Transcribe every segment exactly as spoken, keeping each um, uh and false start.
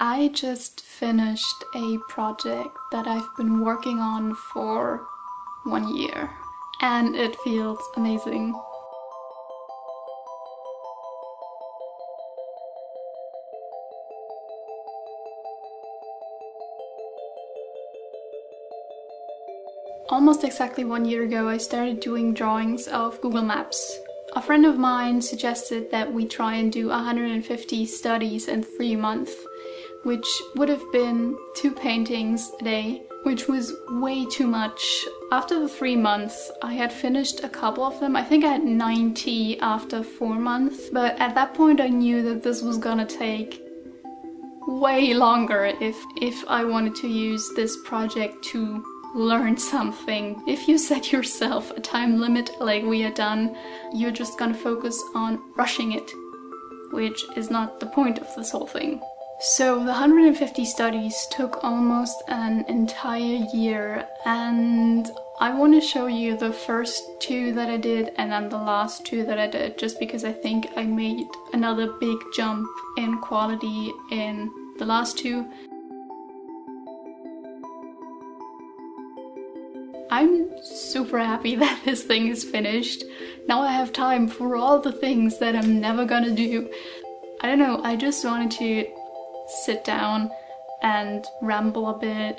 I just finished a project that I've been working on for one year, and it feels amazing. Almost exactly one year ago, I started doing drawings of Google Maps. A friend of mine suggested that we try and do one hundred fifty studies in three months, which would have been two paintings a day, which was way too much. After the three months, I had finished a couple of them. I think I had ninety after four months, but at that point I knew that this was gonna take way longer if, if I wanted to use this project to learn something. If you set yourself a time limit like we are done, you're just gonna focus on rushing it, which is not the point of this whole thing. So the one hundred fifty studies took almost an entire year, and I want to show you the first two that I did and then the last two that I did, just because I think I made another big jump in quality in the last two. I'm super happy that this thing is finished. Now I have time for all the things that I'm never gonna do. I don't know, I just wanted to sit down and ramble a bit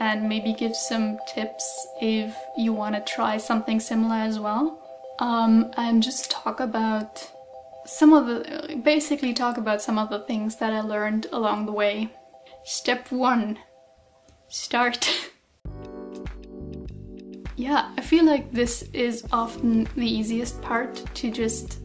and maybe give some tips if you want to try something similar as well. Um, and just talk about some of the, basically talk about some of the things that I learned along the way. Step one, start. Yeah, I feel like this is often the easiest part, to just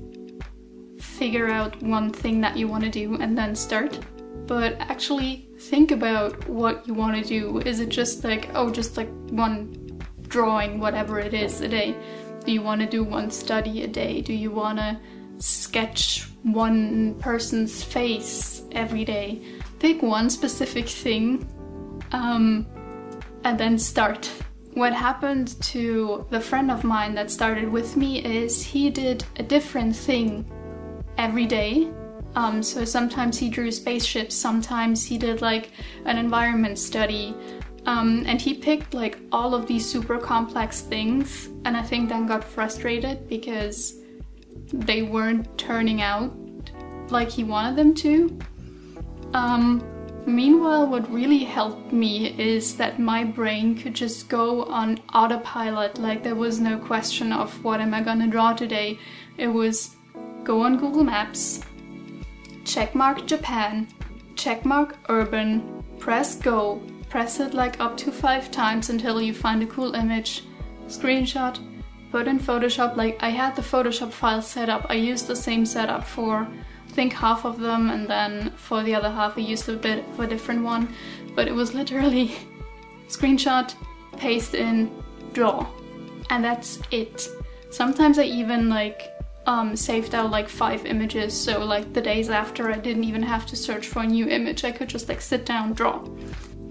figure out one thing that you want to do and then start. But actually think about what you want to do. Is it just like, oh, just like one drawing, whatever it is, a day? Do you want to do one study a day? Do you want to sketch one person's face every day? Pick one specific thing um, and then start. What happened to the friend of mine that started with me is he did a different thing every day. Um, so sometimes he drew spaceships, sometimes he did like an environment study, um, and he picked like all of these super complex things, and I think then got frustrated because they weren't turning out like he wanted them to. Um, Meanwhile, what really helped me is that my brain could just go on autopilot. Like, there was no question of what am I gonna draw today. It was go on Google Maps, checkmark Japan, checkmark urban, press go, press it like up to five times until you find a cool image, screenshot, put in Photoshop. Like, I had the Photoshop file set up. I used the same setup for I think half of them, and then for the other half I used a bit of a different one, but it was literally screenshot, paste in, draw, and that's it. Sometimes I even like um, saved out like five images, so like the days after I didn't even have to search for a new image, I could just like sit down, draw.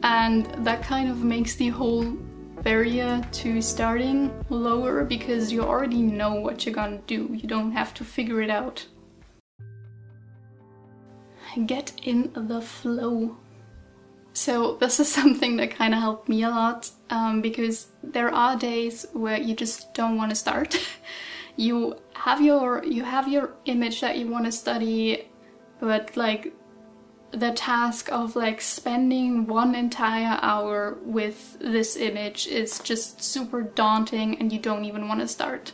And that kind of makes the whole barrier to starting lower, because you already know what you're gonna do, you don't have to figure it out. Get in the flow. So this is something that kind of helped me a lot, um, because there are days where you just don't want to start. you have your you have your image that you want to study, but like the task of like spending one entire hour with this image is just super daunting, and you don't even want to start.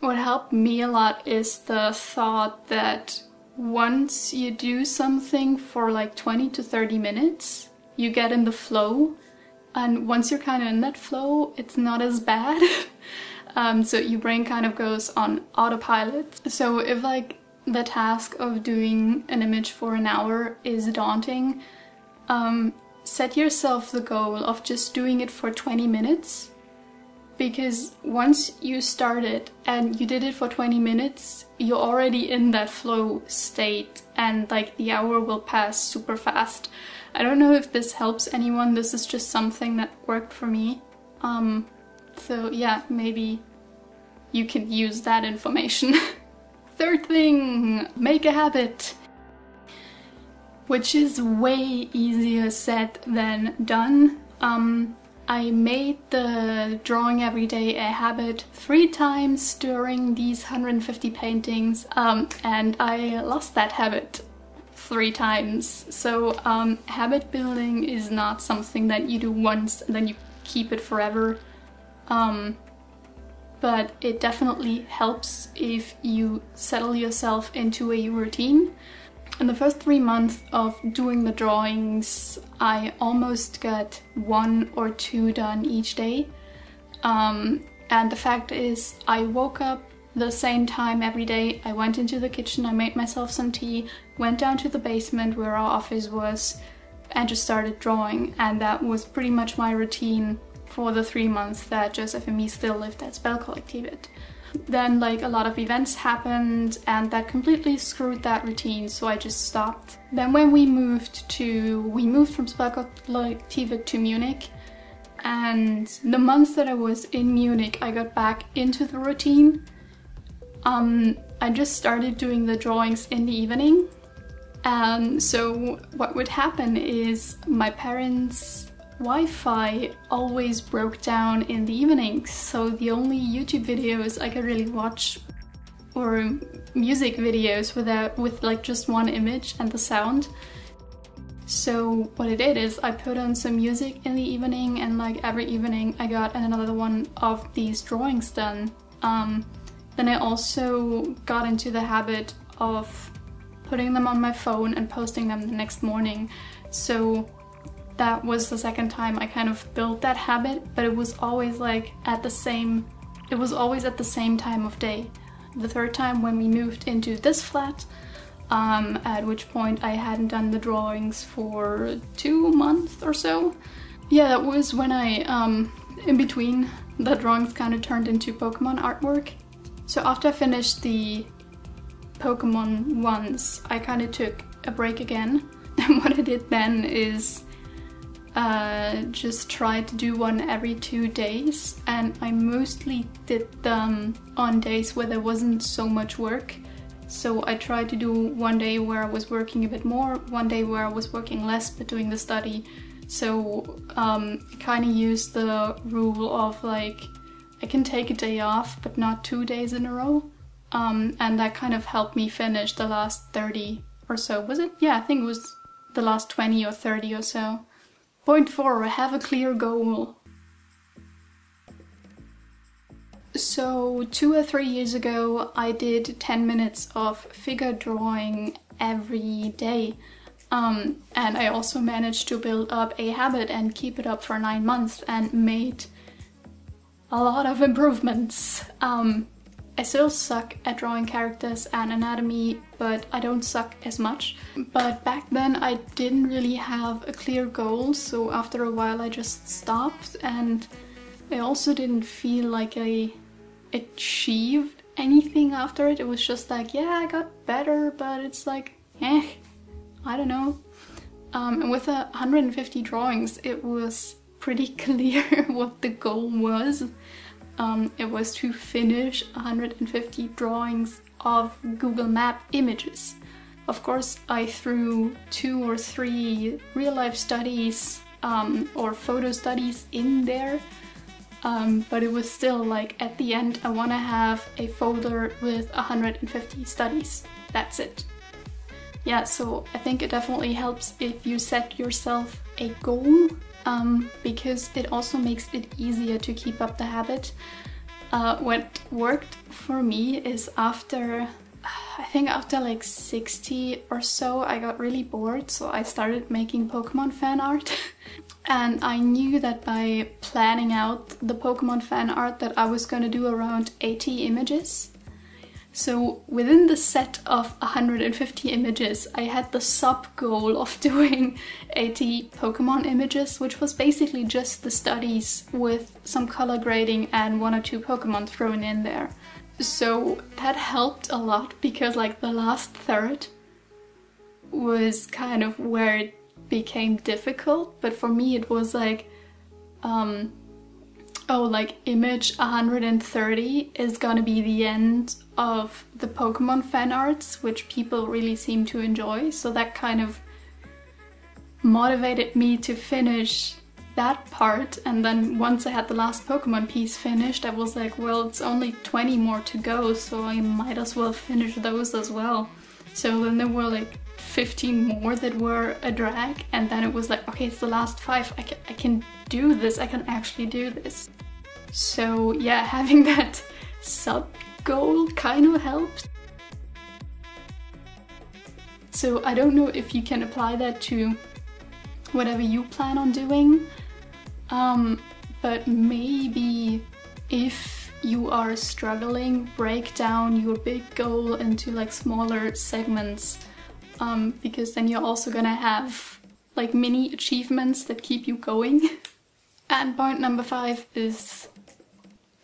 What helped me a lot is the thought that once you do something for like twenty to thirty minutes, you get in the flow, and once you're kind of in that flow, it's not as bad. um, so your brain kind of goes on autopilot. So if like the task of doing an image for an hour is daunting, um, set yourself the goal of just doing it for twenty minutes, because once you start it and you did it for twenty minutes, you're already in that flow state, and like the hour will pass super fast. I don't know if this helps anyone, this is just something that worked for me. Um, so yeah, maybe you can use that information. Third thing, make a habit. which is way easier said than done. Um, I made the drawing every day a habit three times during these one hundred fifty paintings, um, and I lost that habit three times. So um, habit building is not something that you do once and then you keep it forever. Um, but it definitely helps if you settle yourself into a routine. In the first three months of doing the drawings, I almost got one or two done each day. Um, and the fact is, I woke up the same time every day, I went into the kitchen, I made myself some tea, went down to the basement where our office was, and just started drawing. And that was pretty much my routine for the three months that Joseph and me still lived at Spell Collective. Then like a lot of events happened and that completely screwed that routine, so I just stopped. Then when we moved to... we moved from Spell Collective to Munich, and the month that I was in Munich I got back into the routine. Um, I just started doing the drawings in the evening. Um, so what would happen is my parents' Wi-Fi always broke down in the evenings, so the only YouTube videos I could really watch or music videos without with like just one image and the sound. So what I did is I put on some music in the evening, and like every evening I got another one of these drawings done. Um, then I also got into the habit of putting them on my phone and posting them the next morning. So that was the second time I kind of built that habit, but it was always like at the same, it was always at the same time of day. The third time when we moved into this flat, um, at which point I hadn't done the drawings for two months or so. Yeah, that was when I, um, in between, the drawings kind of turned into Pokemon artwork. So after I finished the Pokemon ones, I kind of took a break again. And what I did then is Uh, just tried to do one every two days, and I mostly did them on days where there wasn't so much work. So I tried to do one day where I was working a bit more, one day where I was working less but doing the study. So um, I kind of used the rule of like, I can take a day off but not two days in a row. Um, and that kind of helped me finish the last thirty or so, was it? Yeah, I think it was the last twenty or thirty or so. Point four, have a clear goal. So two or three years ago I did ten minutes of figure drawing every day. Um, and I also managed to build up a habit and keep it up for nine months and made a lot of improvements. Um, I still suck at drawing characters and anatomy, but I don't suck as much. But back then I didn't really have a clear goal, so after a while I just stopped, and I also didn't feel like I achieved anything after it. It was just like, yeah, I got better, but it's like, eh, I don't know. Um, and with uh, one hundred fifty drawings it was pretty clear what the goal was. Um, it was to finish one hundred fifty drawings of Google Map images. Of course, I threw two or three real-life studies um, or photo studies in there, um, but it was still like, at the end, I want to have a folder with one hundred fifty studies. That's it. Yeah, so I think it definitely helps if you set yourself a goal. Um, because it also makes it easier to keep up the habit. Uh, what worked for me is after, I think after like sixty or so, I got really bored, so I started making Pokemon fan art. And I knew that by planning out the Pokemon fan art that I was going to do around eighty images. So within the set of one hundred fifty images, I had the sub-goal of doing eighty Pokemon images, which was basically just the studies with some color grading and one or two Pokemon thrown in there. So that helped a lot, because like the last third was kind of where it became difficult, but for me it was like, um, oh, like image one hundred thirty is gonna be the end of the Pokemon fan arts, which people really seem to enjoy, so that kind of motivated me to finish that part, and then once I had the last Pokemon piece finished, I was like, well, it's only twenty more to go, so I might as well finish those as well. So then there were like fifteen more that were a drag, and then it was like, okay, it's the last five, I can, I can do this, I can actually do this. So yeah, having that sub goal kind of helps. So I don't know if you can apply that to whatever you plan on doing, um, but maybe if you are struggling, break down your big goal into like smaller segments, um, because then you're also gonna have like mini achievements that keep you going. And point number five is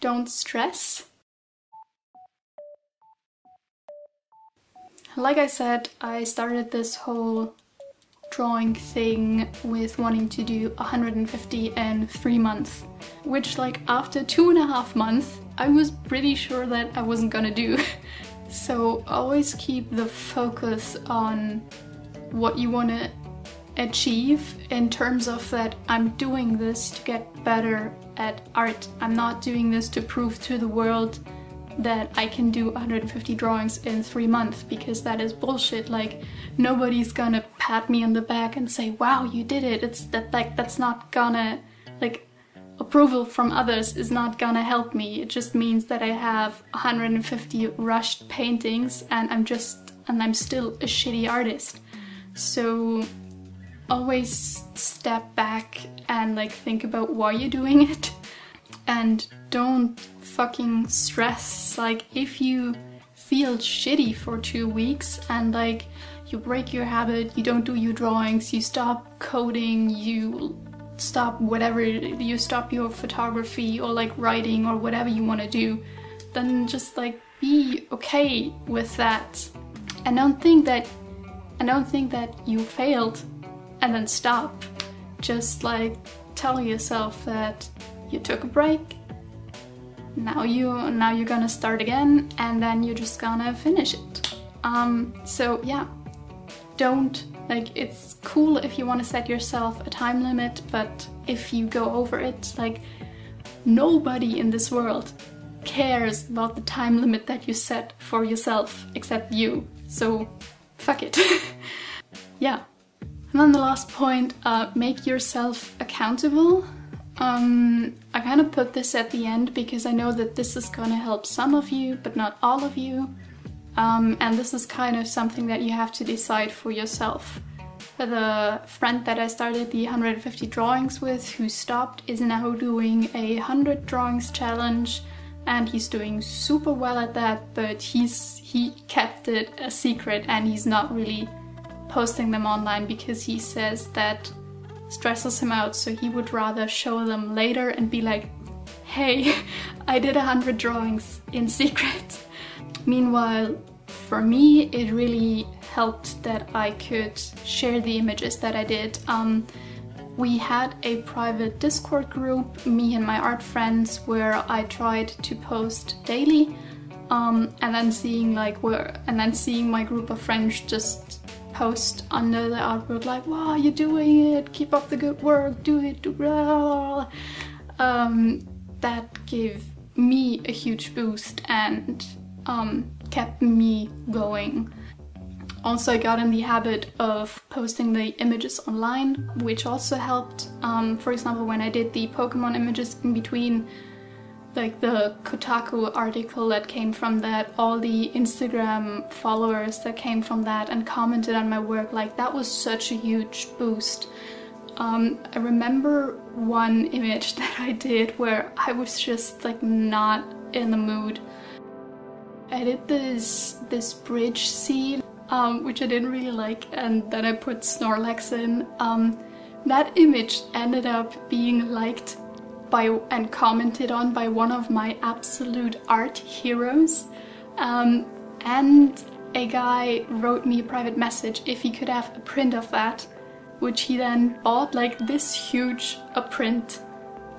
don't stress. Like I said, I started this whole drawing thing with wanting to do one hundred fifty in three months, which like after two and a half months, I was pretty sure that I wasn't gonna do. So always keep the focus on what you wanna achieve in terms of that I'm doing this to get better at art. I'm not doing this to prove to the world that I can do one hundred fifty drawings in three months, because that is bullshit. Like, nobody's gonna pat me on the back and say, wow, you did it. It's that, like, that's not gonna, like, approval from others is not gonna help me. It just means that I have one hundred fifty rushed paintings and I'm just, and I'm still a shitty artist. So always step back and like think about why you're doing it. And don't fucking stress. Like, if you feel shitty for two weeks and like you break your habit, you don't do your drawings, you stop coding, you stop whatever, you stop your photography or like writing or whatever you want to do, then just like be okay with that. And don't think that, and don't think that you failed and then stop. Just like tell yourself that you took a break, now you now you're gonna start again, and then you're just gonna finish it. Um, so yeah, don't, like, it's cool if you want to set yourself a time limit, but if you go over it, like, nobody in this world cares about the time limit that you set for yourself except you, so fuck it. Yeah. And then the last point, uh, make yourself accountable. Um, I kind of put this at the end because I know that this is gonna help some of you, but not all of you. Um, and this is kind of something that you have to decide for yourself. The friend that I started the one hundred fifty drawings with, who stopped, is now doing a one hundred drawings challenge, and he's doing super well at that, but he's he kept it a secret and he's not really posting them online because he says that stresses him out, so he would rather show them later and be like, hey, I did a hundred drawings in secret. Meanwhile, for me, it really helped that I could share the images that I did. Um, we had a private Discord group, me and my art friends, where I tried to post daily, um, and then seeing like where, and then seeing my group of friends just post under the artwork like, wow, you're doing it, keep up the good work, do it, do blah. Um, that gave me a huge boost and um, kept me going. Also, I got in the habit of posting the images online, which also helped. Um, for example, when I did the Pokemon images in between, like the Kotaku article that came from that, all the Instagram followers that came from that and commented on my work, like that was such a huge boost. Um, I remember one image that I did where I was just like not in the mood. I did this, this bridge scene, um, which I didn't really like, and then I put Snorlax in. Um, that image ended up being liked by, and commented on by one of my absolute art heroes, um, and a guy wrote me a private message if he could have a print of that, which he then bought like this huge a print,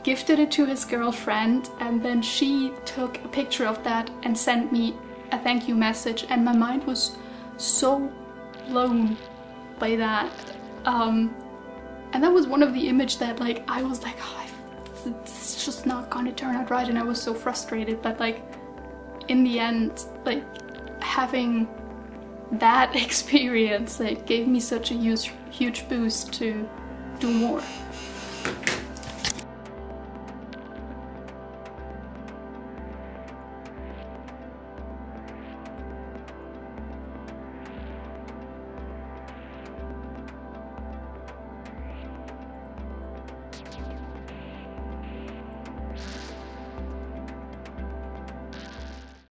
gifted it to his girlfriend, and then she took a picture of that and sent me a thank you message, and my mind was so blown by that. Um, And that was one of the images that, like, I was like, oh, it's just not gonna turn out right, and I was so frustrated. But like, in the end, like, having that experience, like, gave me such a huge, huge boost to do more.